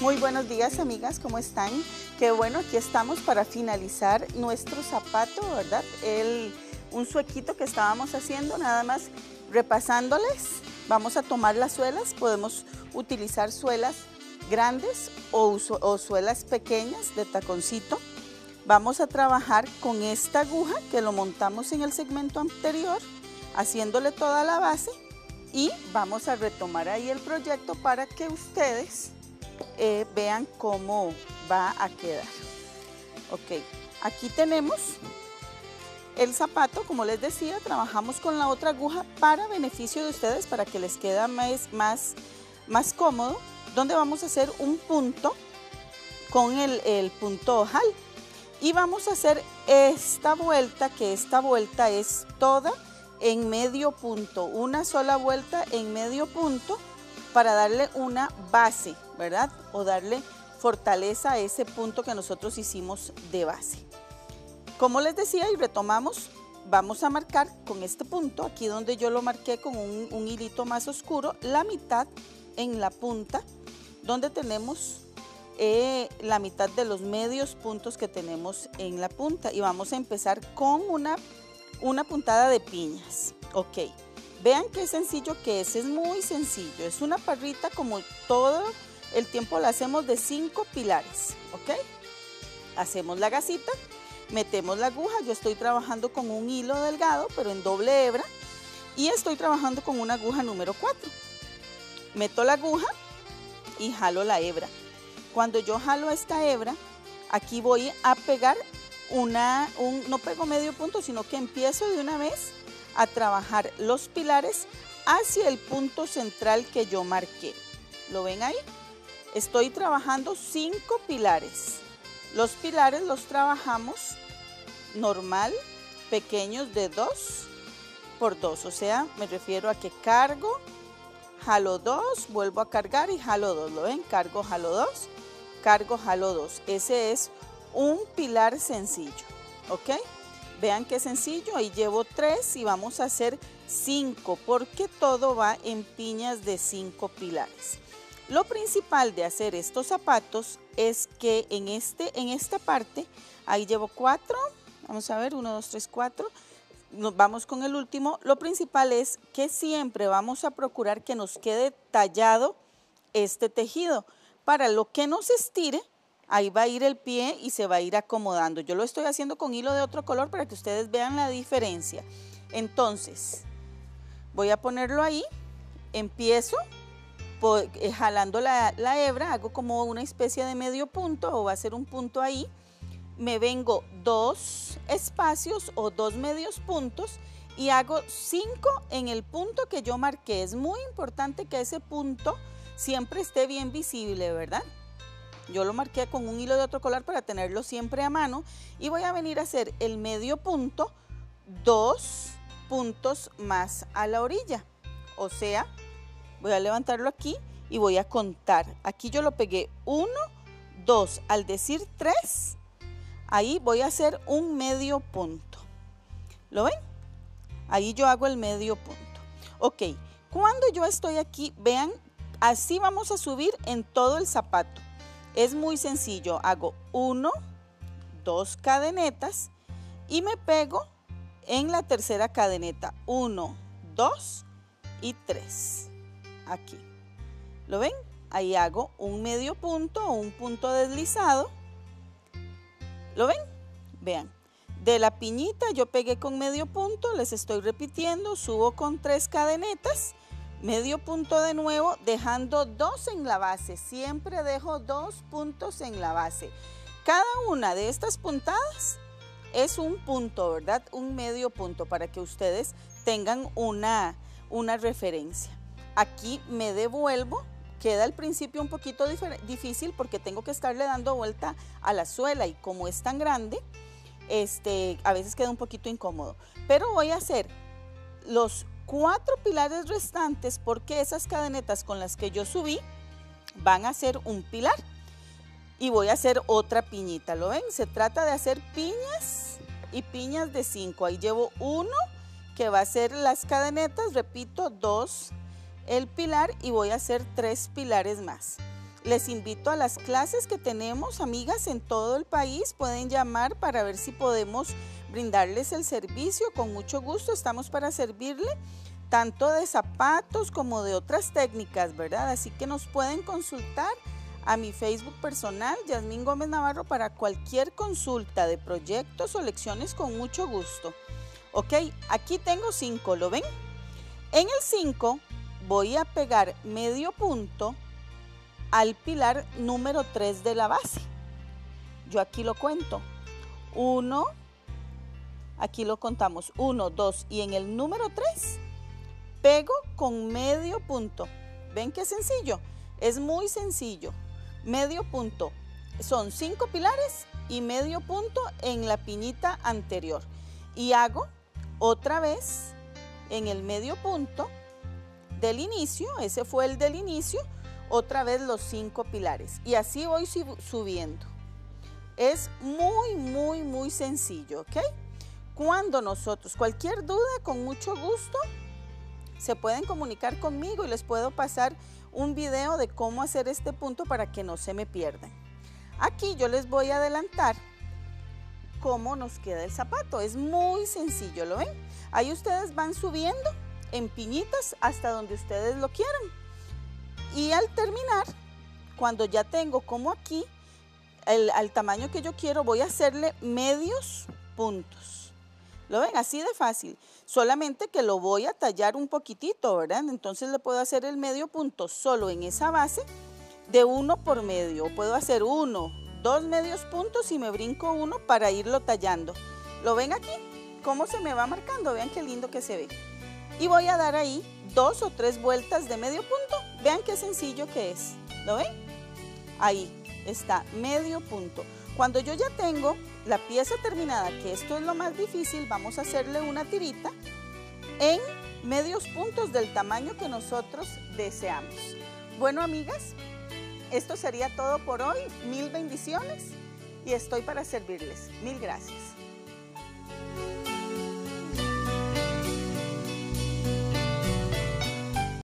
Muy buenos días, amigas, ¿cómo están? Qué bueno, aquí estamos para finalizar nuestro zapato, ¿verdad? Un suequito que estábamos haciendo, nada más repasándoles. Vamos a tomar las suelas, podemos utilizar suelas grandes o suelas pequeñas de taconcito. Vamos a trabajar con esta aguja que lo montamos en el segmento anterior, haciéndole toda la base, y vamos a retomar ahí el proyecto para que ustedes vean cómo va a quedar. Ok, aquí tenemos el zapato, como les decía, trabajamos con la otra aguja para beneficio de ustedes, para que les quede más cómodo, donde vamos a hacer un punto con el punto ojal. Y vamos a hacer esta vuelta, que esta vuelta es toda en medio punto, una sola vuelta en medio punto para darle una base, ¿verdad? O darle fortaleza a ese punto que nosotros hicimos de base. Como les decía y retomamos, vamos a marcar con este punto, aquí donde yo lo marqué con un hilito más oscuro, la mitad en la punta, donde tenemos la mitad de los medios puntos que tenemos en la punta, y vamos a empezar con una puntada de piñas. Ok, vean qué sencillo que es muy sencillo, es una parrita, como todo el tiempo la hacemos de 5 pilares, ok. Hacemos la gasita, metemos la aguja, yo estoy trabajando con un hilo delgado pero en doble hebra, y estoy trabajando con una aguja número 4, meto la aguja y jalo la hebra. Cuando yo jalo esta hebra, aquí voy a pegar no pego medio punto, sino que empiezo de una vez a trabajar los pilares hacia el punto central que yo marqué. ¿Lo ven ahí? Estoy trabajando 5 pilares. Los pilares los trabajamos normal, pequeños de 2 por 2. O sea, me refiero a que cargo, jalo 2, vuelvo a cargar y jalo 2. ¿Lo ven? Cargo, jalo 2. Cargo, jalo 2. Ese es un pilar sencillo, ¿ok? Vean qué sencillo, ahí llevo 3 y vamos a hacer 5, porque todo va en piñas de 5 pilares. Lo principal de hacer estos zapatos es que en esta parte, ahí llevo 4, vamos a ver, 1, 2, 3, 4, nos vamos con el último. Lo principal es que siempre vamos a procurar que nos quede tallado este tejido, para lo que nos estire, ahí va a ir el pie y se va a ir acomodando. Yo lo estoy haciendo con hilo de otro color para que ustedes vean la diferencia. Entonces, voy a ponerlo ahí, empiezo jalando la hebra, hago como una especie de medio punto, o va a ser un punto ahí, me vengo 2 espacios o 2 medios puntos y hago 5 en el punto que yo marqué. Es muy importante que ese punto siempre esté bien visible, ¿verdad? Yo lo marqué con un hilo de otro color para tenerlo siempre a mano, y voy a venir a hacer el medio punto 2 puntos más a la orilla. O sea, voy a levantarlo aquí y voy a contar. Aquí yo lo pegué 1, 2, al decir 3, ahí voy a hacer un medio punto. ¿Lo ven? Ahí yo hago el medio punto. Ok, cuando yo estoy aquí, vean, así vamos a subir en todo el zapato. Es muy sencillo, hago 1, 2 cadenetas y me pego en la tercera cadeneta, 1, 2 y 3, aquí, ¿lo ven? Ahí hago un medio punto o un punto deslizado, ¿lo ven? Vean, de la piñita yo pegué con medio punto, les estoy repitiendo, subo con 3 cadenetas, medio punto de nuevo, dejando 2 en la base, siempre dejo 2 puntos en la base. Cada una de estas puntadas es un punto, ¿verdad? Un medio punto, para que ustedes tengan una referencia. Aquí me devuelvo, queda al principio un poquito difícil porque tengo que estarle dando vuelta a la suela, y como es tan grande, a veces queda un poquito incómodo. Pero voy a hacer los 4 pilares restantes, porque esas cadenetas con las que yo subí van a ser un pilar, y voy a hacer otra piñita. ¿Lo ven? Se trata de hacer piñas y piñas de 5. Ahí llevo 1 que va a ser las cadenetas, repito, 2 el pilar, y voy a hacer 3 pilares más. Les invito a las clases que tenemos, amigas, en todo el país. Pueden llamar para ver si podemos brindarles el servicio. Con mucho gusto estamos para servirle, tanto de zapatos como de otras técnicas, ¿verdad? Así que nos pueden consultar a mi Facebook personal, Yasmín Gómez Navarro, para cualquier consulta de proyectos o lecciones con mucho gusto. Ok, aquí tengo 5, ¿lo ven? En el 5 voy a pegar medio punto al pilar número 3 de la base. Yo aquí lo cuento. 1, aquí lo contamos, 1, 2, y en el número 3 pego con medio punto. ¿Ven qué sencillo? Es muy sencillo. Medio punto. Son 5 pilares y medio punto en la piñita anterior. Y hago otra vez en el medio punto del inicio, ese fue el del inicio, otra vez los 5 pilares. Y así voy subiendo. Es muy, muy, muy sencillo, ¿ok? Cuando nosotros, cualquier duda, con mucho gusto, se pueden comunicar conmigo y les puedo pasar un video de cómo hacer este punto para que no se me pierdan. Aquí yo les voy a adelantar cómo nos queda el zapato. Es muy sencillo, ¿lo ven? Ahí ustedes van subiendo en piñitas hasta donde ustedes lo quieran. Y al terminar, cuando ya tengo como aquí, al tamaño que yo quiero, voy a hacerle medios puntos. ¿Lo ven? Así de fácil. Solamente que lo voy a tallar un poquitito, ¿verdad? Entonces le puedo hacer el medio punto solo en esa base de 1 por medio. Puedo hacer 1, 2 medios puntos y me brinco 1 para irlo tallando. ¿Lo ven aquí? ¿Cómo se me va marcando? Vean qué lindo que se ve. Y voy a dar ahí 2 o 3 vueltas de medio punto. Vean qué sencillo que es. ¿Lo ven? Ahí está, medio punto. Cuando yo ya tengo la pieza terminada, que esto es lo más difícil, vamos a hacerle una tirita en medios puntos del tamaño que nosotros deseamos. Bueno, amigas, esto sería todo por hoy. Mil bendiciones y estoy para servirles. Mil gracias.